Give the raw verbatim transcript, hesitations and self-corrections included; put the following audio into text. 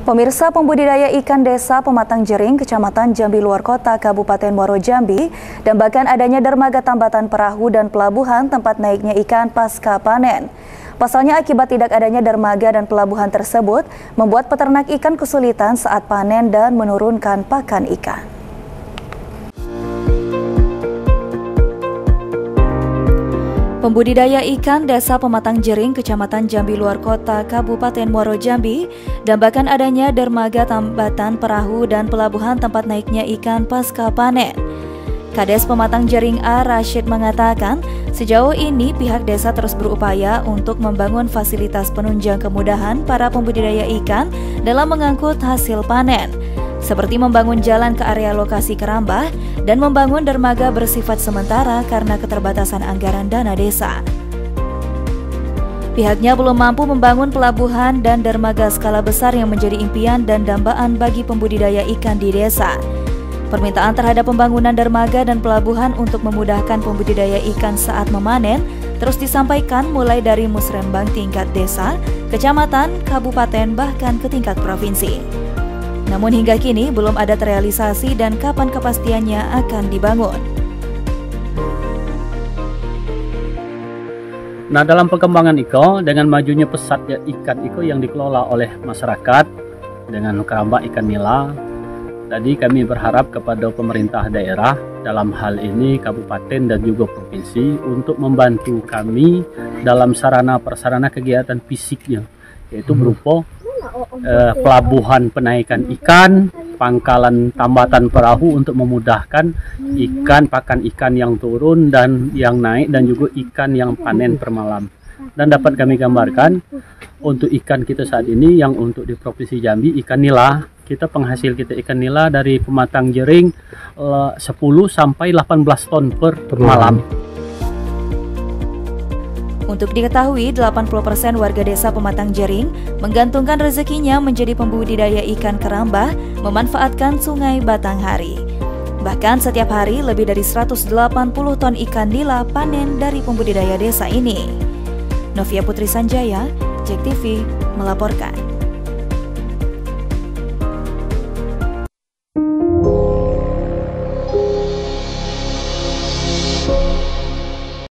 Pemirsa, pembudidaya ikan desa Pematang Jering, Kecamatan Jambi Luar Kota, Kabupaten Muaro Jambi, dan bahkan adanya dermaga tambatan perahu dan pelabuhan tempat naiknya ikan pasca panen. Pasalnya akibat tidak adanya dermaga dan pelabuhan tersebut, membuat peternak ikan kesulitan saat panen dan menurunkan pakan ikan. Pembudidaya ikan desa Pematang Jering, Kecamatan Jambi Luar Kota, Kabupaten Muaro Jambi, dan bahkan adanya dermaga tambatan perahu dan pelabuhan tempat naiknya ikan pasca panen. Kades Pematang Jering A. Rashid mengatakan, sejauh ini pihak desa terus berupaya untuk membangun fasilitas penunjang kemudahan para pembudidaya ikan dalam mengangkut hasil panen, seperti membangun jalan ke area lokasi kerambah dan membangun dermaga bersifat sementara karena keterbatasan anggaran dana desa. Pihaknya belum mampu membangun pelabuhan dan dermaga skala besar yang menjadi impian dan dambaan bagi pembudidaya ikan di desa. Permintaan terhadap pembangunan dermaga dan pelabuhan untuk memudahkan pembudidaya ikan saat memanen terus disampaikan mulai dari musrembang tingkat desa, kecamatan, kabupaten, bahkan ke tingkat provinsi. Namun hingga kini belum ada terrealisasi dan kapan kepastiannya akan dibangun. Nah, dalam perkembangan iko, dengan majunya pesatnya ikan iko yang dikelola oleh masyarakat dengan keramba ikan nila, tadi kami berharap kepada pemerintah daerah, dalam hal ini kabupaten dan juga provinsi, untuk membantu kami dalam sarana prasarana kegiatan fisiknya, yaitu berupa Eh, pelabuhan penaikan ikan, pangkalan tambatan perahu untuk memudahkan ikan, pakan ikan yang turun dan yang naik, dan juga ikan yang panen per malam. Dan dapat kami gambarkan untuk ikan kita saat ini yang untuk di Provinsi Jambi, ikan nila, kita penghasil kita ikan nila dari Pematang Jering eh, sepuluh sampai delapan belas ton per malam. Untuk diketahui, delapan puluh persen warga desa Pematang Jering menggantungkan rezekinya menjadi pembudidaya ikan keramba memanfaatkan sungai Batanghari. Bahkan setiap hari lebih dari seratus delapan puluh ton ikan nila panen dari pembudidaya desa ini. Novia Putri Sanjaya, JEK T V, melaporkan.